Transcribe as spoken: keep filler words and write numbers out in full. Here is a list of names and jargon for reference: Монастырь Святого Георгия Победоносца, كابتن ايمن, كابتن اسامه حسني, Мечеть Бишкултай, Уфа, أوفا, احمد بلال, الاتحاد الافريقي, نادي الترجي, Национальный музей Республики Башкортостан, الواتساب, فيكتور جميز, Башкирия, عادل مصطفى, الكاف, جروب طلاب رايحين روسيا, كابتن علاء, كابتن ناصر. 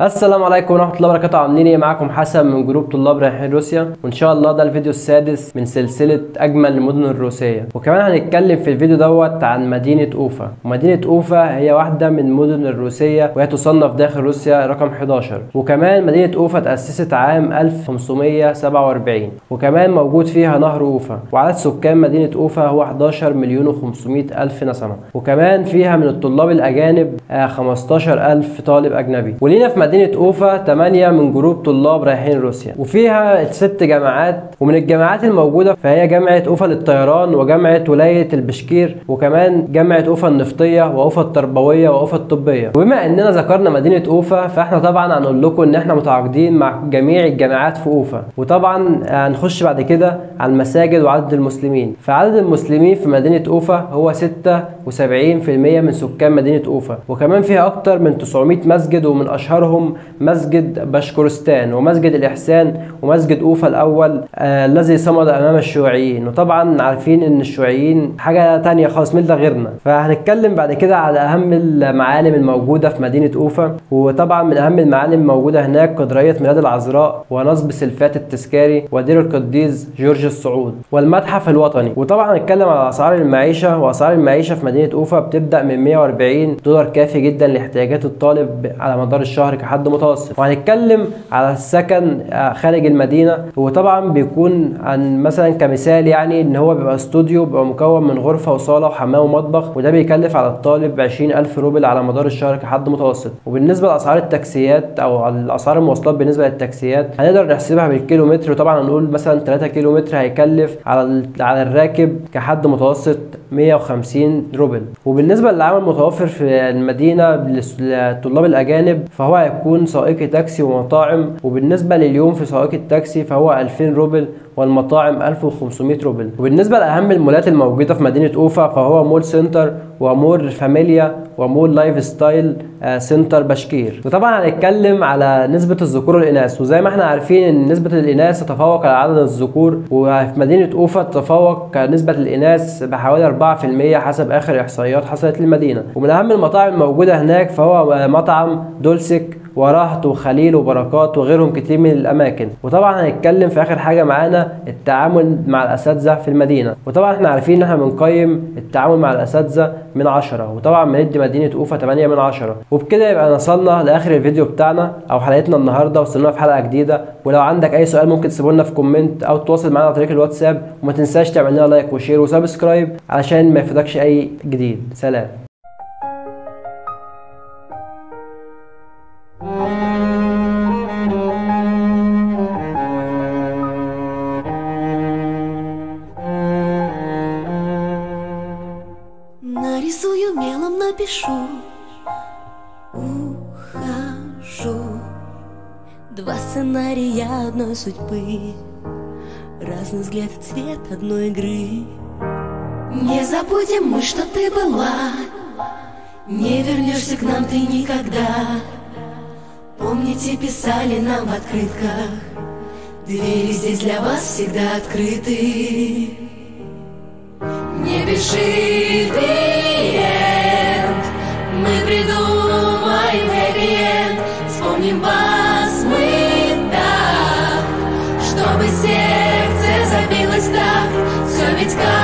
السلام عليكم ورحمه الله وبركاته. عاملين ايه؟ معاكم حسن من جروب طلاب رايحين روسيا، وان شاء الله ده الفيديو السادس من سلسله اجمل المدن الروسيه. وكمان هنتكلم في الفيديو دوت عن مدينه اوفا. ومدينه اوفا هي واحده من المدن الروسيه، وهي تصنف داخل روسيا رقم احد عشر. وكمان مدينه اوفا تاسست عام ألف وخمسمائة وسبعة وأربعين، وكمان موجود فيها نهر اوفا. وعدد سكان مدينه اوفا هو أحد عشر مليون وخمسمائة ألف نسمه، وكمان فيها من الطلاب الاجانب خمسة عشر ألف طالب اجنبي. ولينا في مدينة أوفا ثمانية من جروب طلاب رايحين روسيا، وفيها ست جامعات. ومن الجامعات الموجودة فهي جامعة أوفا للطيران، وجامعة ولاية البشكير، وكمان جامعة أوفا النفطية، وأوفا التربوية، وأوفا الطبية. وبما إننا ذكرنا مدينة أوفا، فإحنا طبعا هنقول لكم إن إحنا متعاقدين مع جميع الجامعات في أوفا. وطبعا هنخش بعد كده على المساجد وعدد المسلمين. فعدد المسلمين في مدينة أوفا هو ستة وسبعين بالمائة من سكان مدينة أوفا، وكمان فيها أكتر من تسعمائة مسجد، ومن أشهرهم مسجد بشكورستان، ومسجد الإحسان، ومسجد أوفا الأول آه الذي صمد أمام الشيوعيين. وطبعا عارفين إن الشيوعيين حاجة تانية خالص من ده غيرنا. فهنتكلم بعد كده على أهم المعالم الموجودة في مدينة أوفا. وطبعا من أهم المعالم الموجودة هناك قدرية ميلاد العذراء، ونصب سلفات التذكاري، ودير القديس جورج الصعود، والمتحف الوطني. وطبعا هنتكلم على أسعار المعيشة. وأسعار المعيشة في مدينة أوفا بتبدأ من مائة وأربعين دولار، كافي جدا لاحتياجات الطالب على مدار الشهر كحد متوسط. وهنتكلم على السكن خارج المدينه. وطبعا بيكون عن مثلا كمثال يعني ان هو بيبقى استوديو، بيبقى مكون من غرفه وصاله وحمام ومطبخ، وده بيكلف على الطالب عشرين ألف روبل على مدار الشهر كحد متوسط. وبالنسبه لاسعار التاكسيات او اسعار المواصلات بالنسبه للتاكسيات هنقدر نحسبها بالكيلومتر. وطبعا هنقول مثلا ثلاثة كيلومتر هيكلف على على الراكب كحد متوسط مائة وخمسين روبل. وبالنسبه للعمل المتوفر في المدينه للطلاب الاجانب فهو هيكون سائق تاكسي ومطاعم. وبالنسبه لليوم في سائق التاكسي فهو ألفين روبل، والمطاعم ألف وخمسمائة روبل. وبالنسبه لاهم المولات الموجوده في مدينه اوفا فهو مول سنتر، ومول فاميليا، ومول لايف ستايل سنتر بشكير. وطبعا هنتكلم على نسبه الذكور والاناث. وزي ما احنا عارفين ان نسبه الاناث تتفوق على عدد الذكور، وفي مدينه اوفا تتفوق نسبه الاناث بحوالي أربعة بالمائة حسب اخر احصائيات حصلت للمدينه. ومن اهم المطاعم الموجوده هناك فهو مطعم دولسك، ورهط، وخليل، وبركات، وغيرهم كتير من الاماكن. وطبعا هنتكلم في اخر حاجه معانا التعامل مع الاساتذه في المدينه. وطبعا احنا عارفين ان احنا بنقيم التعامل مع الاساتذه من عشرة، وطبعا بندي مدينه اوفا ثمانية من عشرة. وبكده يبقى وصلنا لاخر الفيديو بتاعنا او حلقتنا النهارده. وصلنا في حلقه جديده. ولو عندك اي سؤال ممكن تسيبه لنا في كومنت، او تتواصل معانا عن طريق الواتساب. وما تنساش تعمل لنا لايك وشير وسبسكرايب علشان ما يفوتكش اي جديد. سلام. Нарисую, мелом напишу, ухожу. Два сценария одной судьбы, разный взгляд и цвет одной игры. Не забудем мы, что ты была, не вернешься к нам ты никогда. Помните, писали нам в открытках, двери здесь для вас всегда открыты. Не бежи, клиент, мы придумаем хэппи-энд. Вспомним вас мы так, чтобы сердце забилось так. Все ведь как